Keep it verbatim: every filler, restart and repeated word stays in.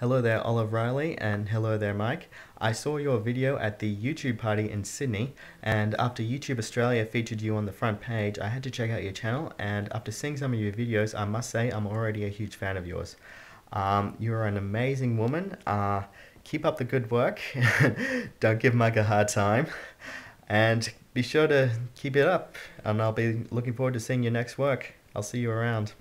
Hello there, Olive Riley, and hello there, Mike. I saw your video at the YouTube party in Sydney, and after YouTube Australia featured you on the front page, I had to check out your channel, and after seeing some of your videos, I must say I'm already a huge fan of yours. Um, you're an amazing woman. Uh, keep up the good work. Don't give Mike a hard time. And be sure to keep it up, and I'll be looking forward to seeing your next work. I'll see you around.